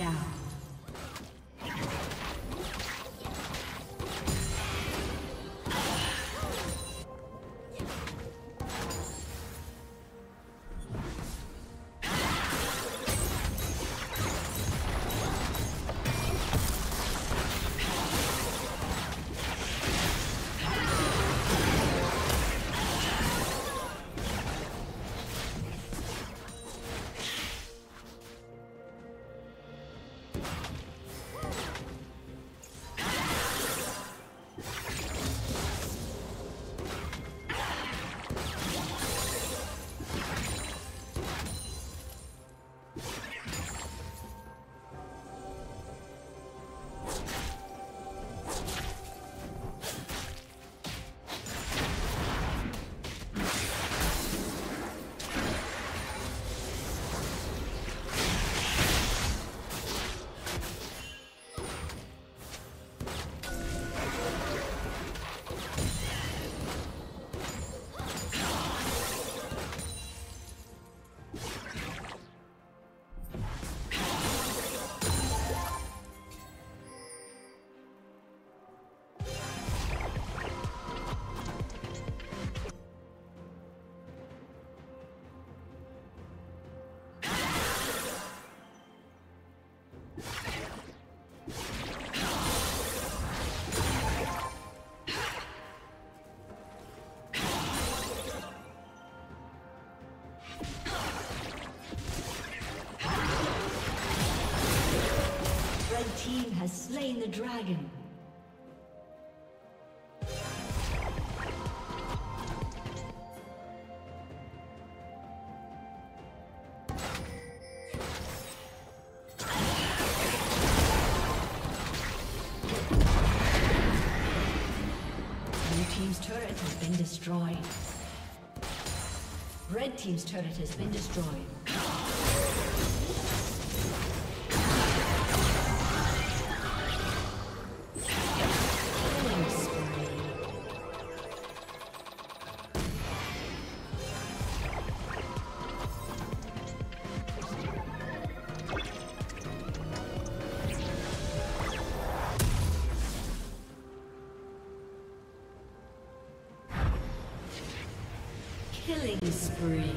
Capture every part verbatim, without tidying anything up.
down. Team has slain the dragon. Blue team's turret has been destroyed. Red team's turret has been destroyed. Killing spree.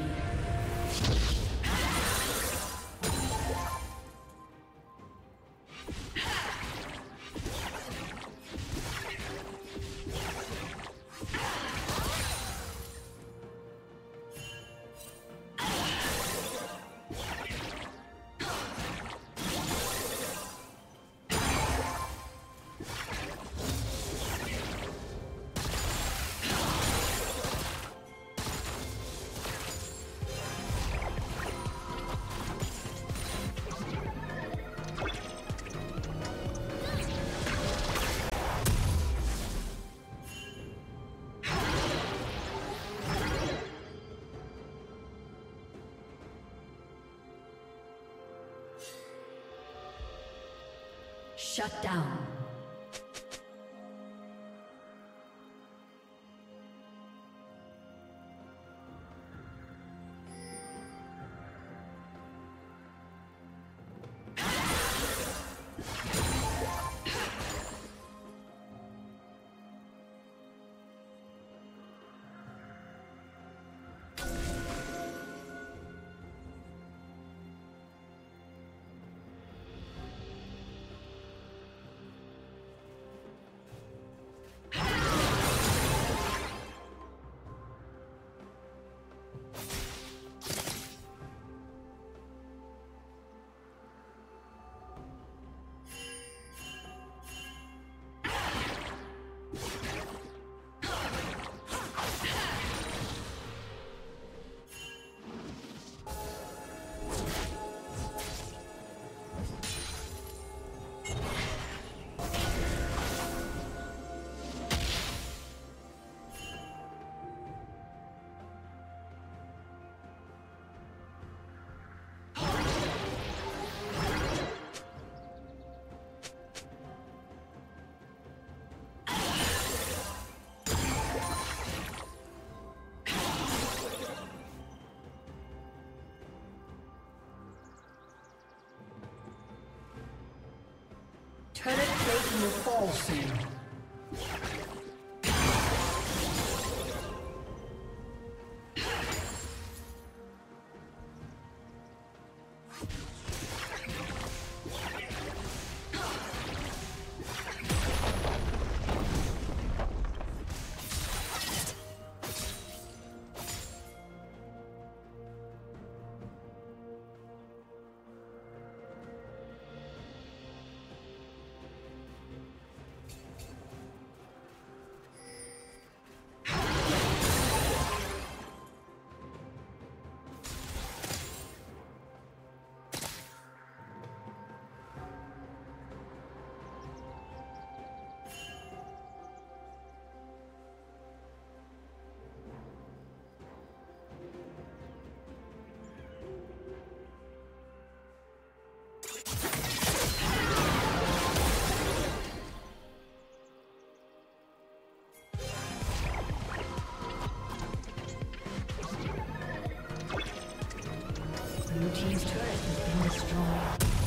Shut down. Turret plating will fall soon. Team's turret has been destroyed.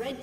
Red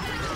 Ah!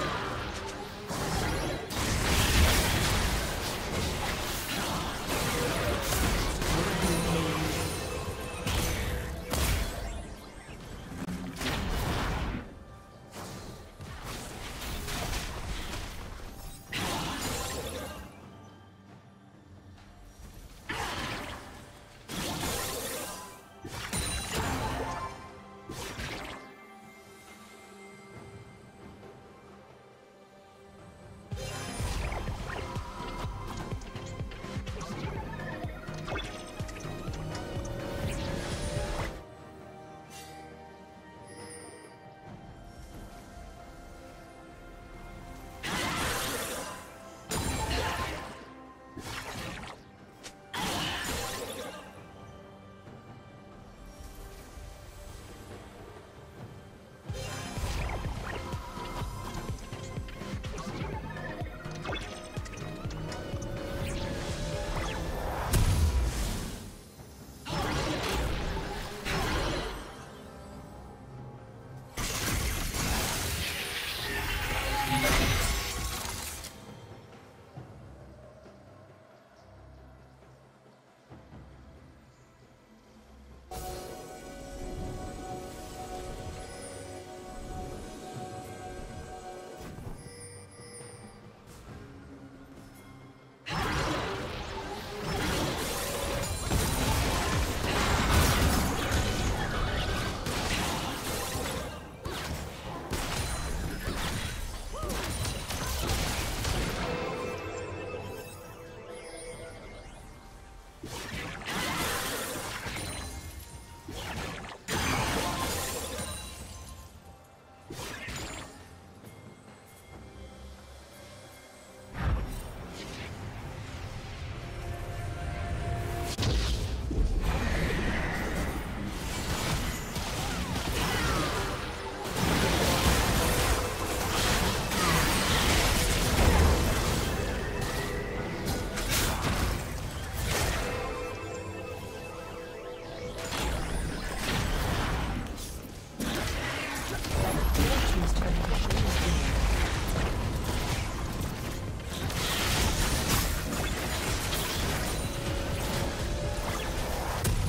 team's turret has been destroyed.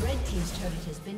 Red team's turret has been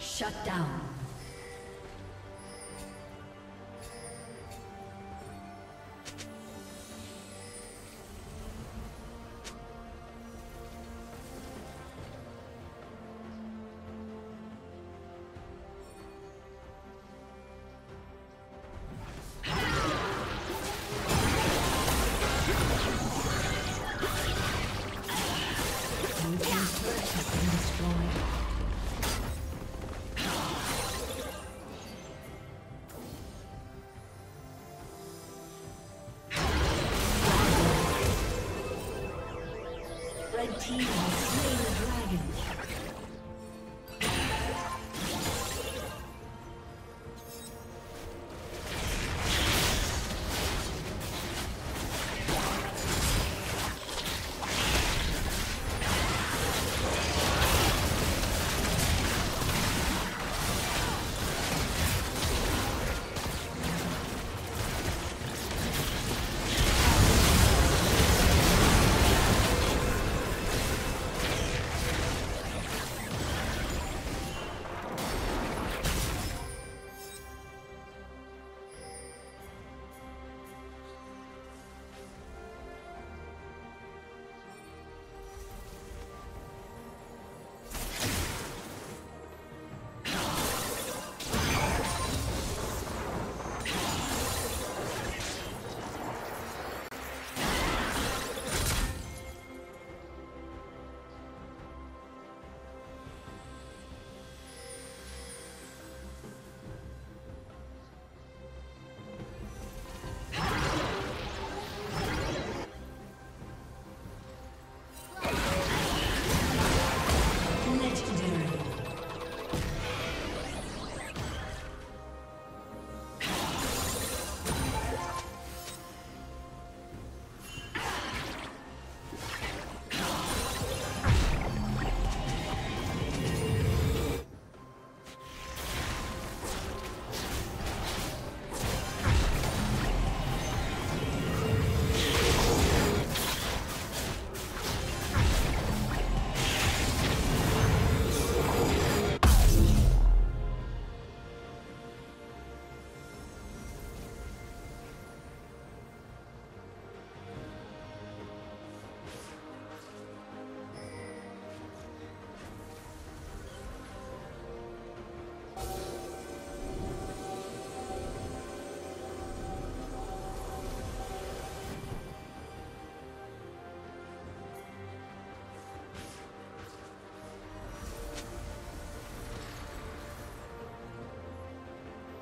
Shut down. The team has slain the dragon.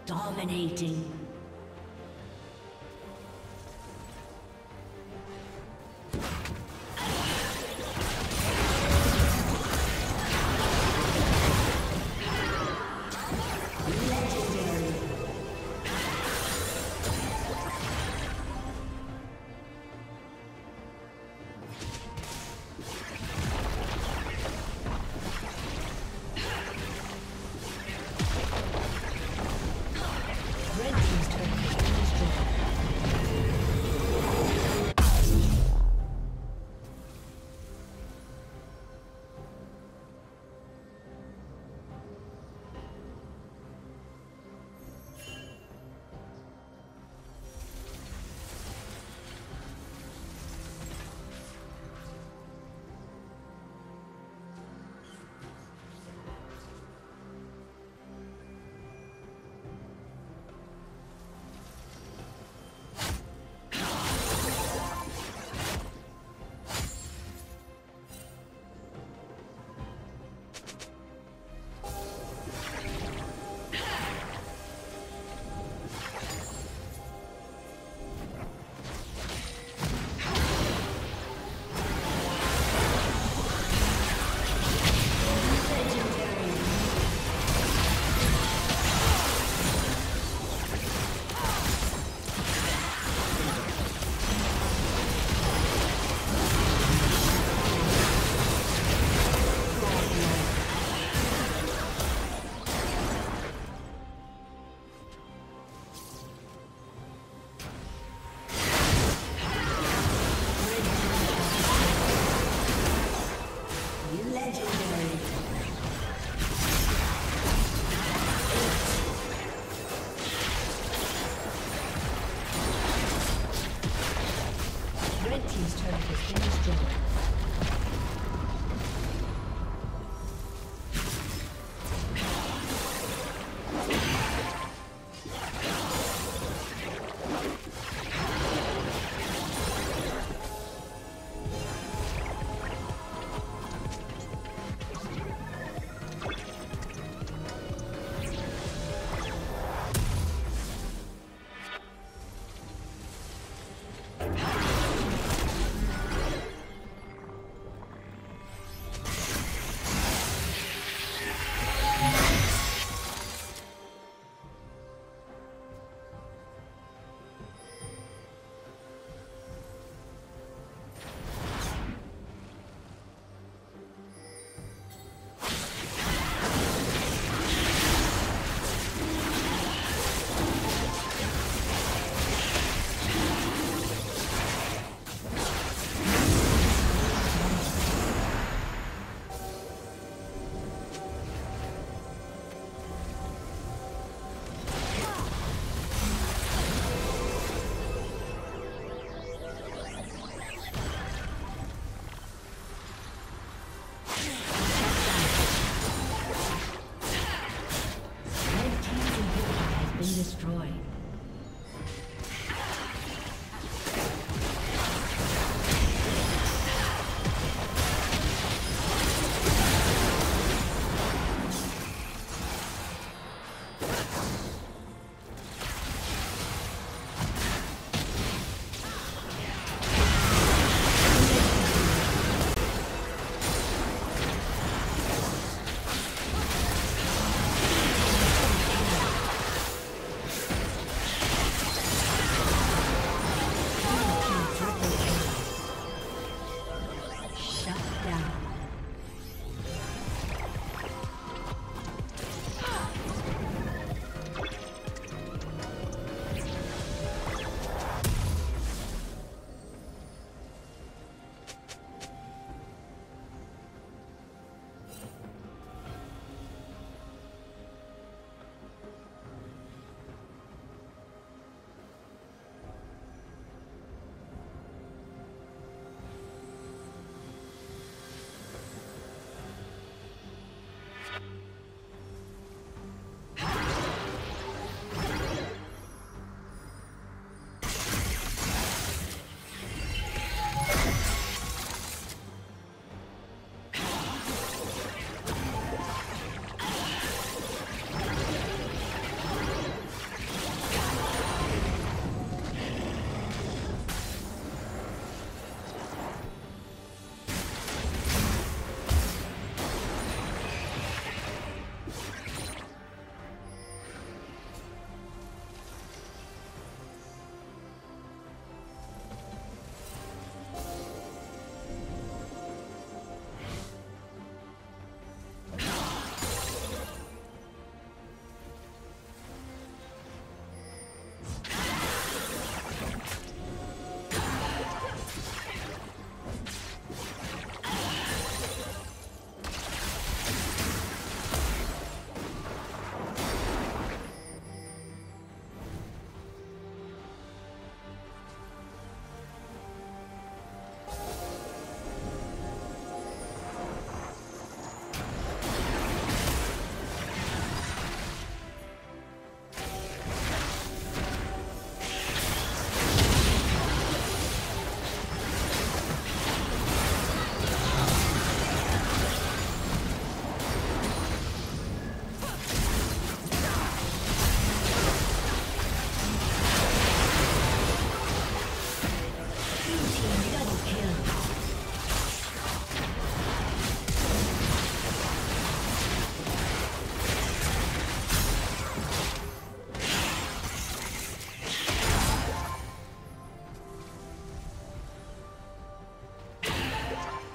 Dominating. Legendary.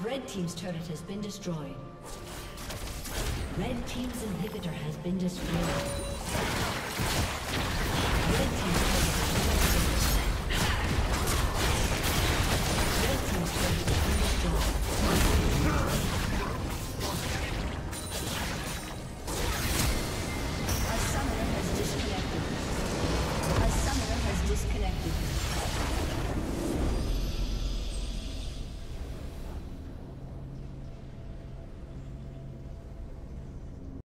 Red team's turret has been destroyed. Red team's inhibitor has been destroyed.